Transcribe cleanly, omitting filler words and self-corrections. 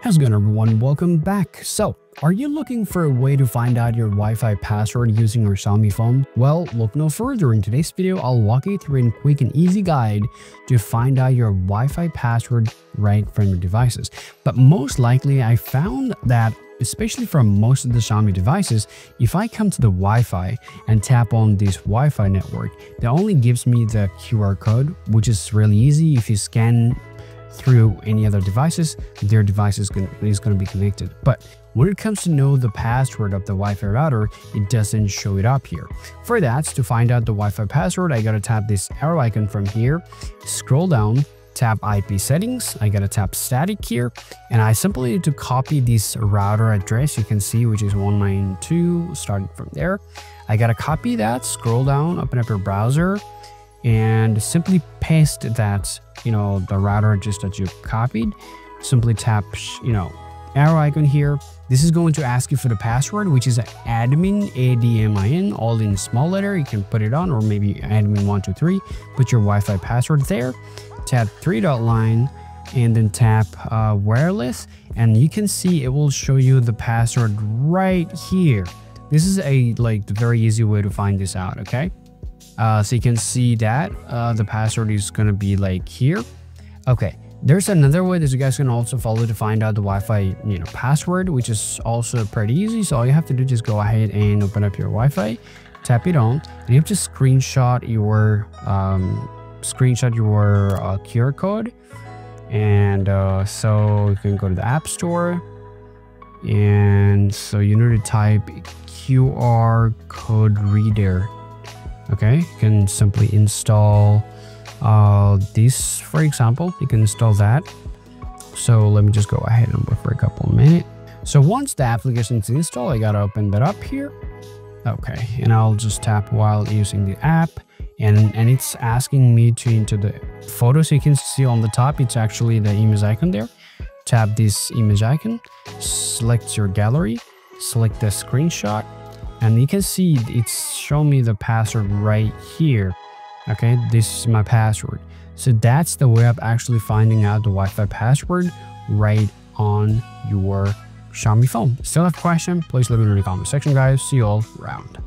How's it going, everyone? Welcome back. So, are you looking for a way to find out your Wi-Fi password using your Xiaomi phone? Well, look no further. In today's video, I'll walk you through a quick and easy guide to find out your Wi-Fi password right from your devices. But most likely, I found that, especially from most of the Xiaomi devices, if I come to the Wi-Fi and tap on this Wi-Fi network, that only gives me the QR code, which is really easy. If you scan through any other devices, their device is going to be connected. But when it comes to know the password of the Wi-Fi router, it doesn't show it up here. For that, to find out the Wi-Fi password, I gotta tap this arrow icon from here, scroll down, tap IP settings, I gotta tap static here, and I simply need to copy this router address you can see, which is 192, starting from there. I gotta copy that, scroll down, open up your browser, and simply paste that, the router address that you copied. Simply tap, arrow icon here. This is going to ask you for the password, which is admin, A-D-M-I-N, all in small letter. You can put it on, or maybe admin123. Put your Wi-Fi password there. Tap 3-dot line, and then tap wireless, and you can see it will show you the password right here. This is the very easy way to find this out, okay? So you can see that the password is going to be here. Okay, there's another way that you guys can also follow to find out the Wi-Fi password, which is also pretty easy. So all you have to do is just go ahead and open up your Wi-Fi, tap it on, and you have to screenshot your QR code. And so you can go to the App Store, and so you need to type QR code reader. Okay, you can simply install this, for example. You can install that. So let me just go ahead and wait for a couple of minutes. So once the application is installed, I gotta open that up here. Okay, and I'll just tap while using the app, and it's asking me to enter the photo. So you can see on the top, it's actually the image icon there. Tap this image icon, select your gallery, select the screenshot, and you can see it's showing me the password right here. Okay, this is my password. So that's the way of actually finding out the Wi-Fi password right on your Xiaomi phone. Still have a question? Please leave it in the comment section, guys. See you all around.